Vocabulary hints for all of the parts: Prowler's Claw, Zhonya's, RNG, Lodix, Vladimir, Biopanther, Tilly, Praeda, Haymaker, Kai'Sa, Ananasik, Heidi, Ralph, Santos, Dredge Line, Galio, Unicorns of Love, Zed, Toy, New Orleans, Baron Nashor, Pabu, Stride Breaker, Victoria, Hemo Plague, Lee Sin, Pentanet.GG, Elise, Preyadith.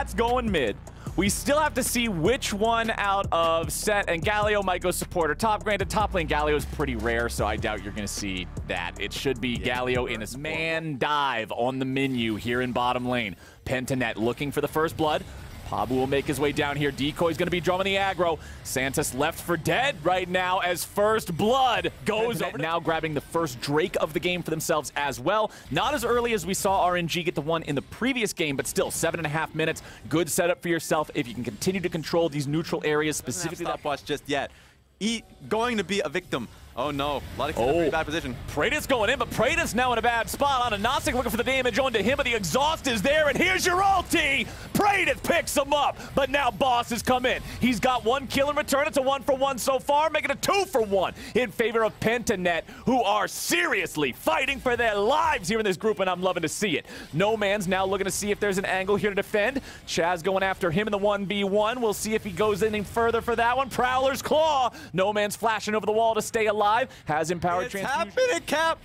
that's going mid. We still have to see which one out of Set and Galio might go support or top. Granted, top lane Galio is pretty rare, so I doubt you're going to see that. It should be Galio in his man dive on the menu here in bottom lane. Pentanet looking for the first blood. Pabu will make his way down here. Decoy's going to be drumming the aggro. Santos left for dead right now as first blood goes over. Now grabbing the first Drake of the game for themselves as well. Not as early as we saw RNG get the one in the previous game, but still 7.5 minutes. Good setup for yourself if you can continue to control these neutral areas, specifically that stopwatch just yet. He's going to be a victim. Oh no, Lodix in a pretty bad position. Praeda's going in, but Praeda's now in a bad spot. Ananasik looking for the damage onto him, but the exhaust is there, and here's your ulti! Praeda picks him up, but now Boss has come in. He's got one kill in return. It's a 1-for-1 so far, making a 2-for-1 in favor of Pentanet, who are seriously fighting for their lives here in this group, and I'm loving to see it. No Man's now looking to see if there's an angle here to defend. Chaz going after him in the 1v1. We'll see if he goes any further for that one. Prowler's Claw! No Man's flashing over the wall to stay alive. Has empowered transfusion. It's happening, Cap.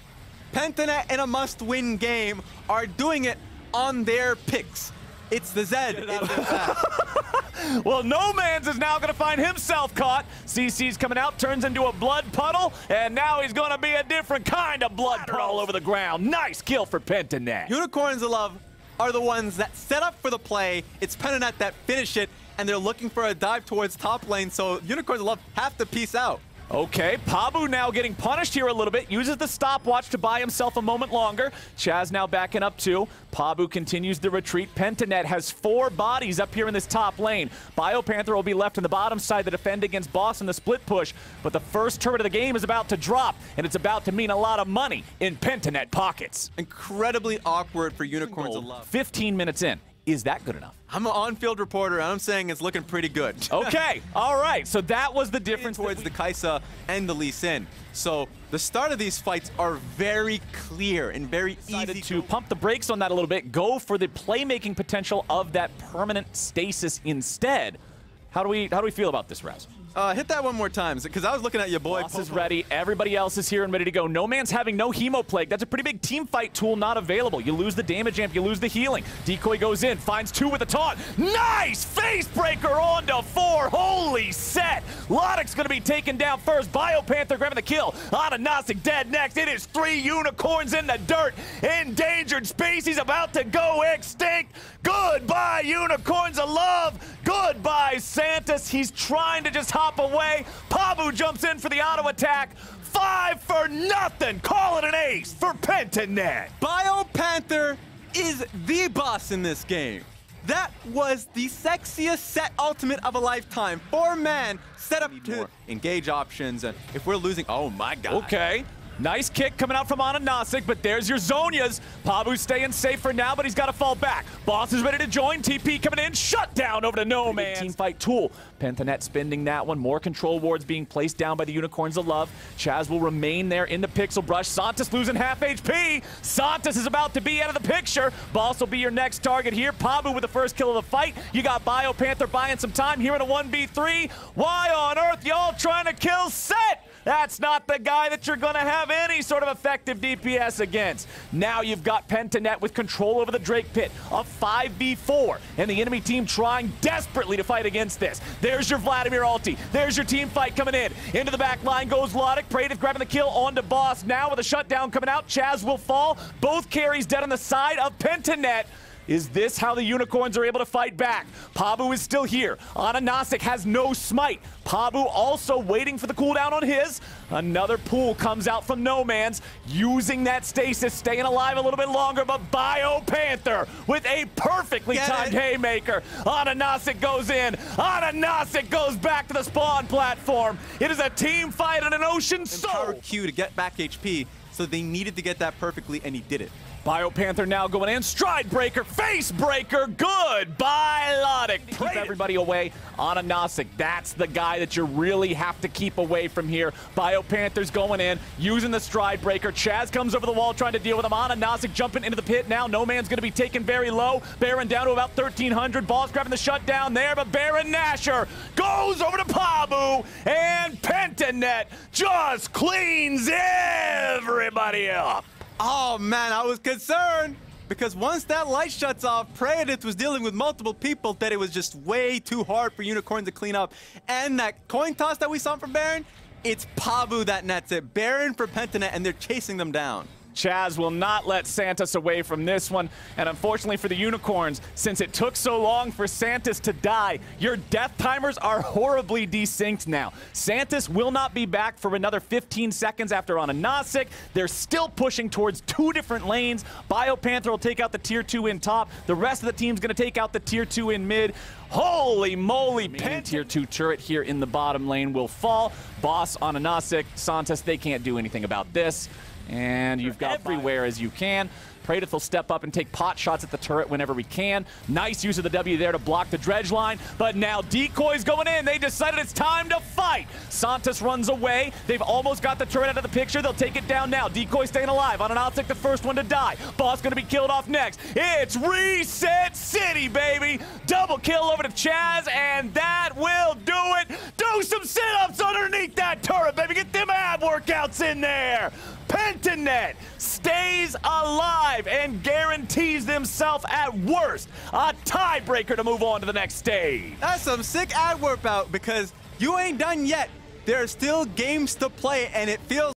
Pentanet in a must-win game are doing it on their picks. It's the Zed. Well, No Man's is now going to find himself caught. CC's coming out, turns into a blood puddle, and now he's going to be a different kind of blood puddle all over the ground. Nice kill for Pentanet. Unicorns of Love are the ones that set up for the play. It's Pentanet that finish it, and they're looking for a dive towards top lane, so Unicorns of Love have to peace out. Okay, Pabu now getting punished here a little bit. Uses the stopwatch to buy himself a moment longer. Chaz now backing up too. Pabu continues the retreat. Pentanet has 4 bodies up here in this top lane. Biopanther will be left on the bottom side to defend against Boss in the split push. But the first turret of the game is about to drop, and it's about to mean a lot of money in Pentanet pockets. Incredibly awkward for Unicorns of Love. 15 minutes in. Is that good enough? I'm an on-field reporter, and I'm saying it's looking pretty good. Okay, all right. So that was the difference towards the Kai'Sa and the Lee Sin. So the start of these fights are very clear and very easy to pump the brakes on that a little bit. Go for the playmaking potential of that permanent stasis instead. How do we feel about this, Raz? Hit that one more time, because I was looking at your boy. Boss is ready. Everybody else is here and ready to go. No Man's having no Hemo Plague. That's a pretty big team fight tool not available. You lose the damage amp, you lose the healing. Decoy goes in, finds 2 with a taunt. Nice! Face breaker onto 4. Holy Set! Lodix gonna be taken down first. Biopanther grabbing the kill. Ananasik dead next. It is 3 unicorns in the dirt. Endangered species about to go extinct. Goodbye, Unicorns of Love. Goodbye, Santos. He's trying to just hop away. Pabu jumps in for the auto attack. 5 for nothing. Call it an ace for Pentanet. Biopanther is the boss in this game. That was the sexiest Set ultimate of a lifetime. 4-man set up to engage options, and if we're losing, oh my god. Okay. Nice kick coming out from Ananasik, but there's your Zhonya's. Pabu's staying safe for now, but he's got to fall back. Boss is ready to join. TP coming in. Shut down over to No Man. Team fight tool. Pentanet spending that one. More control wards being placed down by the Unicorns of Love. Chaz will remain there in the pixel brush. Santos losing half HP. Santos is about to be out of the picture. Boss will be your next target here. Pabu with the first kill of the fight. You got Biopanther buying some time here in a 1v3. Why on earth y'all trying to kill Set? That's not the guy that you're going to have any sort of effective DPS against. Now you've got Pentanet with control over the Drake pit. A 5v4, and the enemy team trying desperately to fight against this. There's your Vladimir ulti. There's your team fight coming in. Into the back line goes Lodix. Praeda's grabbing the kill onto Boss now with a shutdown coming out. Chaz will fall. Both carries dead on the side of Pentanet. Is this how the Unicorns are able to fight back? Pabu is still here. Ananasik has no smite. Pabu also waiting for the cooldown on his. Another pool comes out from No Man's, using that stasis, staying alive a little bit longer, but Biopanther with a perfectly timed haymaker. Ananasik goes in. Ananasik goes back to the spawn platform. It is a team fight on an ocean soul. Power Q to get back HP, so they needed to get that perfectly, and he did it. Biopanther now going in. Stride Breaker, Face Breaker, goodbye, Lodix. Keep everybody away. Ananasik, that's the guy that you really have to keep away from here. Biopanther's going in, using the Stride Breaker. Chaz comes over the wall trying to deal with him. Ananasik jumping into the pit now. No Man's going to be taken very low. Baron down to about 1,300. Boss grabbing the shutdown there, but Baron Nashor goes over to Pabu, and Pentanet just cleans everybody up. Oh man, I was concerned. Because once that light shuts off, Preyadith was dealing with multiple people that it was just way too hard for Unicorn to clean up. And that coin toss that we saw from Baron, it's Pabu that nets it. Baron for Pentanet, and they're chasing them down. Chaz will not let Santos away from this one. And unfortunately for the Unicorns, since it took so long for Santos to die, your death timers are horribly desynced now. Santos will not be back for another 15 seconds after on a Ananasik. They're still pushing towards two different lanes. Biopanther will take out the tier 2 in top. The rest of the team's gonna take out the tier 2 in mid. Holy moly, tier 2 turret here in the bottom lane will fall. Boss on a Ananasik, Santos, they can't do anything about this. And you've got everywhere as you can. Preyadith will step up and take pot shots at the turret whenever we can. Nice use of the W there to block the dredge line, but now decoys going in. They decided it's time to fight. Santos runs away. They've almost got the turret out of the picture. They'll take it down now. Decoy staying alive. On an Ananasik, the first one to die. Boss gonna be killed off next. It's Reset City, baby. Double kill over to Chaz, and that will do it. Do some sit-ups underneath that turret, baby. Get them ab workouts in there. Pentanet stays alive and guarantees themselves at worst a tiebreaker to move on to the next stage. That's some sick ad workout because you ain't done yet. There are still games to play, and it feels